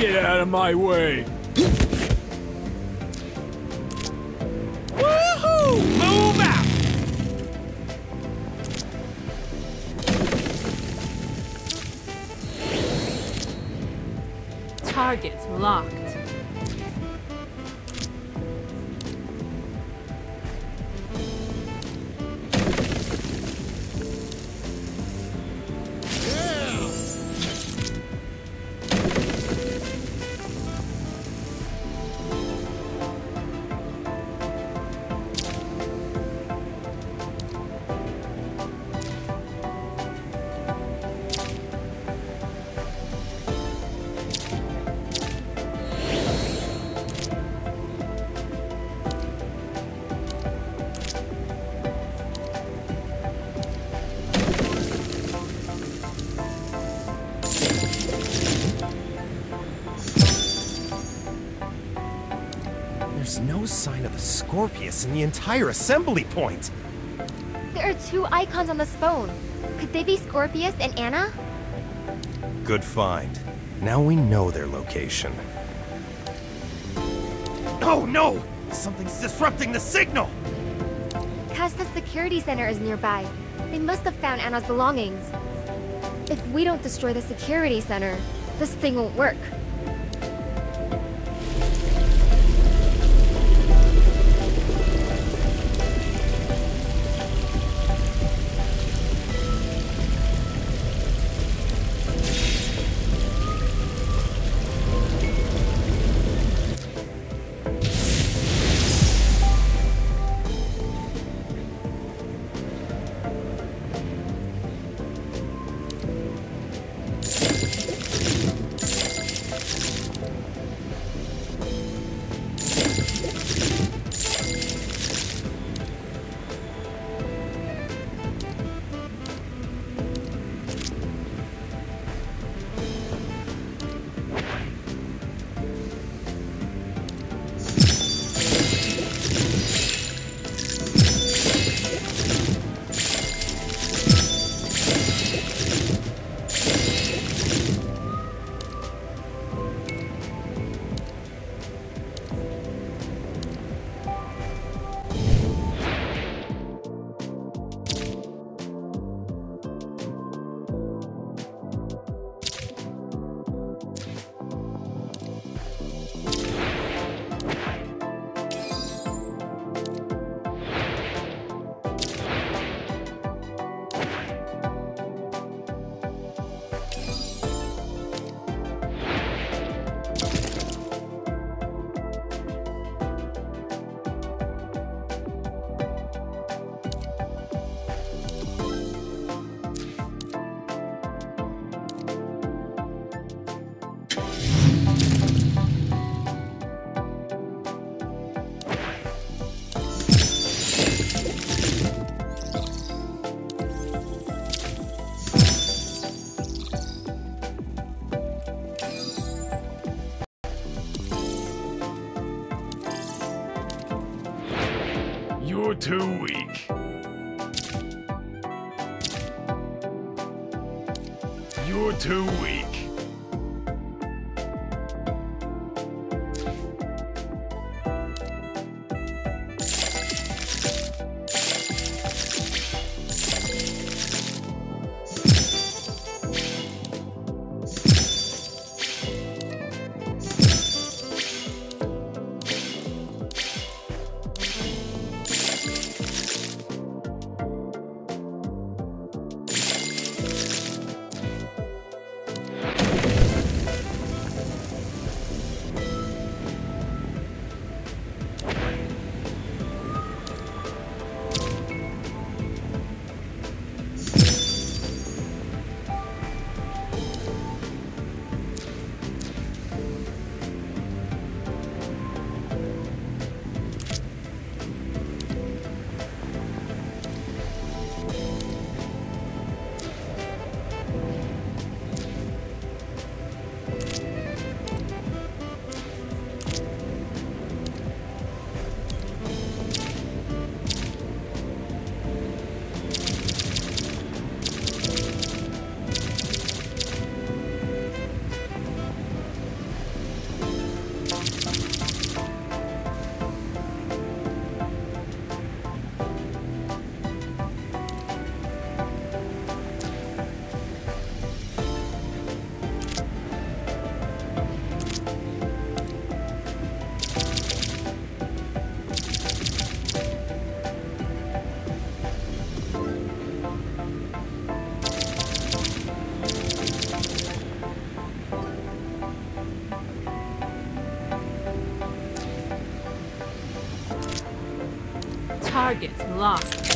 Get out of my way! Woohoo! Move out! Target locked. There's no sign of a Scorpius in the entire assembly point. There are two icons on this phone. Could they be Scorpius and Anna? Good find. Now we know their location. Oh no! Something's disrupting the signal! Kasta's security center is nearby. They must have found Anna's belongings. If we don't destroy the security center, this thing won't work. You're too weak. You're too weak. lost.